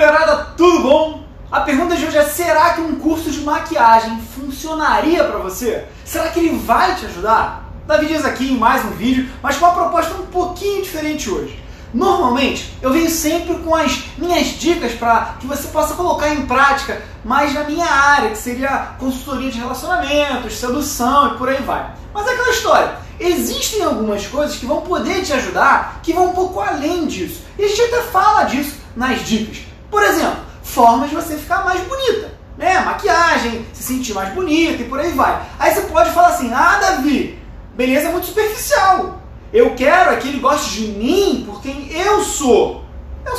mulherada, tudo bom? A pergunta de hoje é: será que um curso de maquiagem funcionaria para você? Será que ele vai te ajudar? David Dias aqui em mais um vídeo, mas com uma proposta um pouquinho diferente hoje. Normalmente eu venho sempre com as minhas dicas para que você possa colocar em prática, mas na minha área, que seria consultoria de relacionamentos, sedução e por aí vai. Mas é aquela história, existem algumas coisas que vão poder te ajudar, que vão um pouco além disso. E a gente até fala disso nas dicas. Por exemplo, formas de você ficar mais bonita, né? Maquiagem, se sentir mais bonita e por aí vai. Aí você pode falar assim: ah, Davi, beleza é muito superficial. Eu quero é que ele goste de mim por quem eu sou. Eu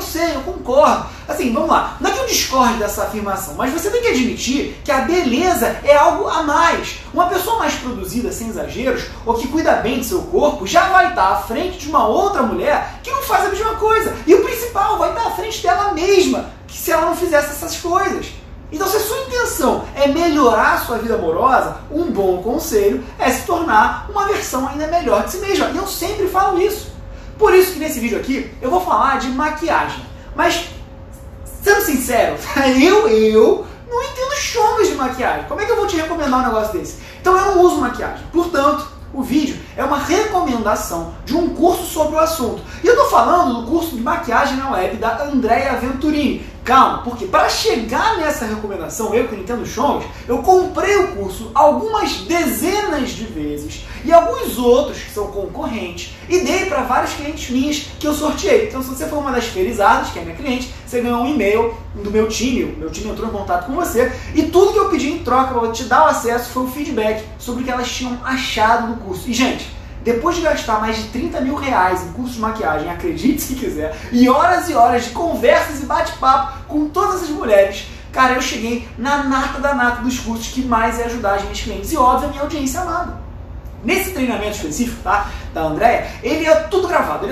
sei, eu concordo. Assim, vamos lá. Não é que eu discorde dessa afirmação, mas você tem que admitir que a beleza é algo a mais. Uma pessoa mais produzida, sem exageros, ou que cuida bem do seu corpo, já vai estar à frente de uma outra mulher que não faz a mesma coisa. E o principal, vai estar à frente dela mesma, que se ela não fizesse essas coisas. Então, se a sua intenção é melhorar a sua vida amorosa, um bom conselho é se tornar uma versão ainda melhor de si mesma. E eu sempre falo isso. Por isso que nesse vídeo aqui eu vou falar de maquiagem. Mas, sendo sincero, eu não entendo chomas de maquiagem. Como é que eu vou te recomendar um negócio desse? Então, eu não uso maquiagem. Portanto, o vídeo é uma recomendação de um curso sobre o assunto. E eu tô falando do curso de Maquiagem na Web da Andreia Venturini. Calma, porque para chegar nessa recomendação, eu que entendo chomas, eu comprei o curso algumas dezenas de vezes e alguns outros que são concorrentes e dei para várias clientes minhas que eu sorteei. Então, se você for uma das felizadas, que é minha cliente, você ganhou um e-mail do meu time entrou em contato com você e tudo que eu pedi em troca para te dar o acesso foi um feedback sobre o que elas tinham achado do curso. E, gente, depois de gastar mais de 30 mil reais em curso de maquiagem, acredite se quiser, e horas de conversas e bate-papo com todas essas mulheres, cara, eu cheguei na nata da nata dos cursos que mais ia ajudar as minhas clientes e, óbvio, a minha audiência amada. Nesse treinamento específico, tá, da Andreia, ele é tudo gravado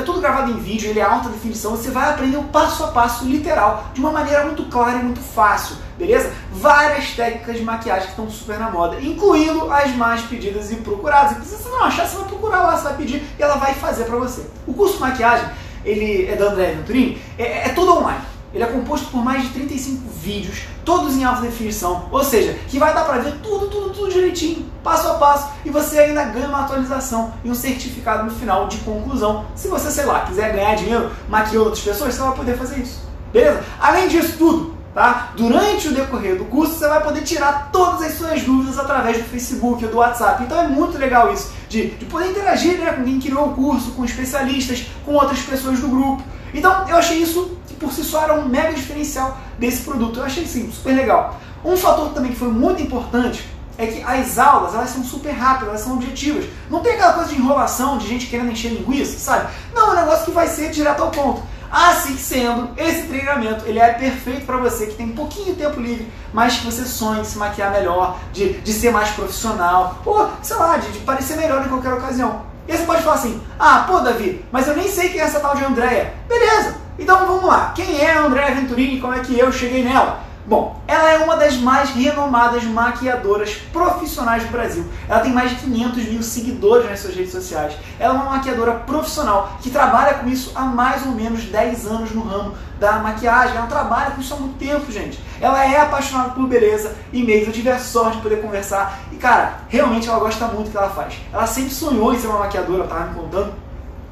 em vídeo, ele é alta definição, você vai aprender o passo a passo literal, de uma maneira muito clara e muito fácil, beleza? Várias técnicas de maquiagem que estão super na moda, incluindo as mais pedidas e procuradas. E se você não achar, você vai procurar lá, você vai pedir e ela vai fazer pra você. O curso de maquiagem, ele é da Andreia Venturini, é todo online. Ele é composto por mais de 35 vídeos, todos em alta definição, ou seja, que vai dar para ver tudo direitinho, passo a passo, e você ainda ganha uma atualização e um certificado no final de conclusão. Se você, sei lá, quiser ganhar dinheiro maquiando outras pessoas, você vai poder fazer isso, beleza? Além disso tudo, tá? Durante o decorrer do curso, você vai poder tirar todas as suas dúvidas através do Facebook ou do WhatsApp. Então é muito legal isso, de poder interagir, né, com quem criou o curso, com especialistas, com outras pessoas do grupo. Então, eu achei isso, que por si só era um mega diferencial desse produto. Eu achei, sim, super legal. Um fator também que foi muito importante é que as aulas, elas são super rápidas, elas são objetivas. Não tem aquela coisa de enrolação, de gente querendo encher linguiça, sabe? Não, é um negócio que vai ser direto ao ponto. Assim sendo, esse treinamento, ele é perfeito para você que tem um pouquinho de tempo livre, mas que você sonha de se maquiar melhor, de ser mais profissional, ou, sei lá, de parecer melhor em qualquer ocasião. E aí você pode falar assim: ah, pô, Davi, mas eu nem sei quem é essa tal de Andreia. Beleza, então vamos lá. Quem é a Andreia Venturini e como é que eu cheguei nela? Bom, ela é uma das mais renomadas maquiadoras profissionais do Brasil. Ela tem mais de 500 mil seguidores nas suas redes sociais. Ela é uma maquiadora profissional que trabalha com isso há mais ou menos 10 anos no ramo da maquiagem. Ela trabalha com isso há muito tempo, gente. Ela é apaixonada por beleza e meios. Eu tive a sorte de poder conversar e, cara, realmente ela gosta muito do que ela faz. Ela sempre sonhou em ser uma maquiadora, ela estava me contando.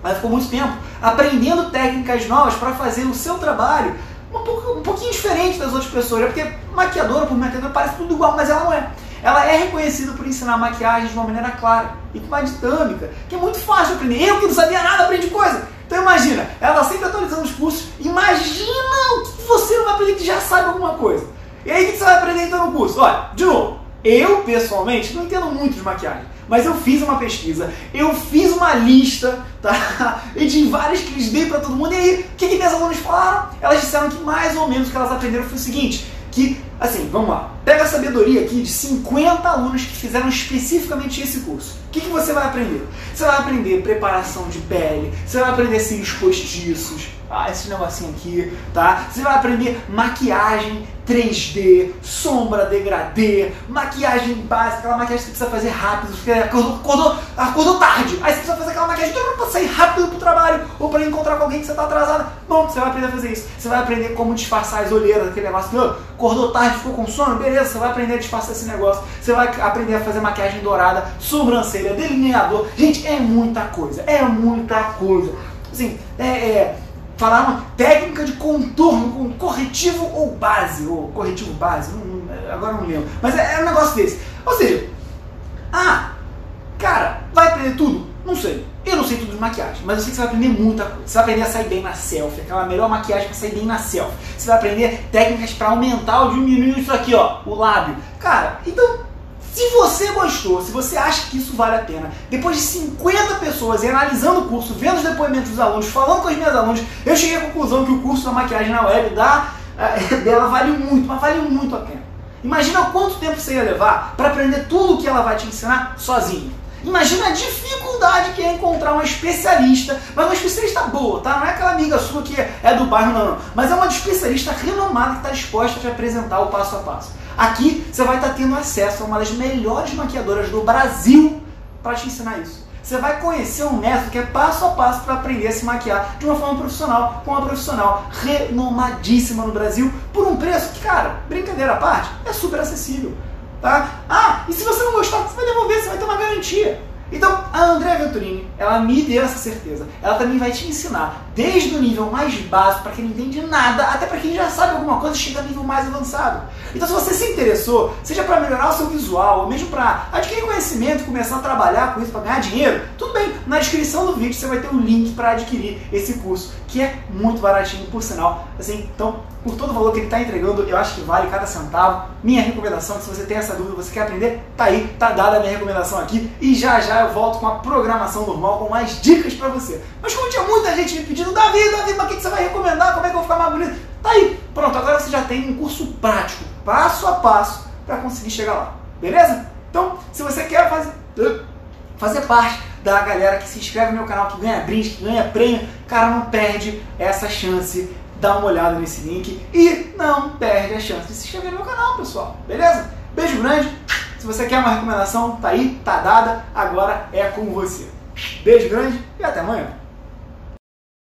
Ela ficou muito tempo aprendendo técnicas novas para fazer o seu trabalho um pouquinho diferente das outras pessoas, é porque maquiadora, por maquiadora, parece tudo igual, mas ela não é. Ela é reconhecida por ensinar maquiagem de uma maneira clara e com uma dinâmica, que é muito fácil de aprender. Eu que não sabia nada, aprendi coisa. Então imagina, ela sempre atualizando os cursos, imagina o que você não vai aprender que já sabe alguma coisa. E aí o que você vai aprender então no curso? Olha, de novo, eu pessoalmente não entendo muito de maquiagem, mas eu fiz uma pesquisa, eu fiz uma lista, tá? E de várias que lhes dei pra todo mundo. E aí, o que minhas alunas falaram? Elas disseram que mais ou menos o que elas aprenderam foi o seguinte: que assim, vamos lá. Pega a sabedoria aqui de 50 alunos que fizeram especificamente esse curso. O que você vai aprender? Você vai aprender preparação de pele, você vai aprender cílios postiços, esse negocinho aqui, tá? Você vai aprender maquiagem 3D, sombra degradê, maquiagem básica, aquela maquiagem que você precisa fazer rápido, porque acordou tarde, aí você precisa fazer aquela maquiagem para sair rápido pro trabalho ou para encontrar com alguém que você tá atrasada. Bom, você vai aprender a fazer isso. Você vai aprender como disfarçar as olheiras, aquele negócio que acordou tarde, ficou com sono, beleza, você vai aprender a disfarçar esse negócio. Você vai aprender a fazer maquiagem dourada, sobrancelha, delineador. Gente, é muita coisa, é muita coisa. Assim, falar uma técnica de contorno com corretivo ou base, agora não lembro, mas é um negócio desse. Ou seja, cara, vai aprender tudo? Não sei. Eu não sei tudo de maquiagem, mas eu sei que você vai aprender muita coisa. Você vai aprender a sair bem na selfie, aquela melhor maquiagem para sair bem na selfie. Você vai aprender técnicas para aumentar ou diminuir isso aqui, ó, o lábio. Cara, então, se você gostou, se você acha que isso vale a pena, depois de 50 pessoas e analisando o curso, vendo os depoimentos dos alunos, falando com as minhas alunas, eu cheguei à conclusão que o curso da maquiagem na web dela vale muito, mas vale muito a pena. Imagina quanto tempo você ia levar para aprender tudo o que ela vai te ensinar sozinho. Imagina a dificuldade que é encontrar uma especialista, mas uma especialista boa, tá? Não é aquela amiga sua que é do bairro, não. Mas é uma especialista renomada que está disposta a te apresentar o passo a passo. Aqui você vai estar tendo acesso a uma das melhores maquiadoras do Brasil para te ensinar isso. Você vai conhecer um método que é passo a passo para aprender a se maquiar de uma forma profissional, com uma profissional renomadíssima no Brasil, por um preço que, cara, brincadeira à parte, é super acessível. Tá? E se você não gostar, você vai devolver, você vai ter uma garantia. Então, a Andreia Venturini, ela me deu essa certeza. Ela também vai te ensinar, desde o nível mais básico, para quem não entende nada, até para quem já sabe alguma coisa, chega ao nível mais avançado. Então, se você se interessou, seja para melhorar o seu visual, ou mesmo para adquirir conhecimento, começar a trabalhar com isso, para ganhar dinheiro, tudo bem. Na descrição do vídeo, você vai ter um link para adquirir esse curso, que é muito baratinho, por sinal. Assim, então, por todo o valor que ele está entregando, eu acho que vale cada centavo. Minha recomendação, que se você tem essa dúvida, você quer aprender, tá aí, tá dada a minha recomendação aqui. E já eu volto com a programação normal, com mais dicas pra você. Mas como tinha muita gente me pedindo, Davi, mas o que você vai recomendar? Como é que eu vou ficar mais bonito? Tá aí, pronto, agora você já tem um curso prático, passo a passo, pra conseguir chegar lá, beleza? Então, se você quer fazer parte da galera que se inscreve no meu canal, que ganha brinde, que ganha prêmio, cara, não perde essa chance, dá uma olhada nesse link e não perde a chance de se inscrever no meu canal, pessoal, beleza? Beijo grande! Se você quer uma recomendação, tá aí, tá dada, agora é com você. Beijo grande e até amanhã.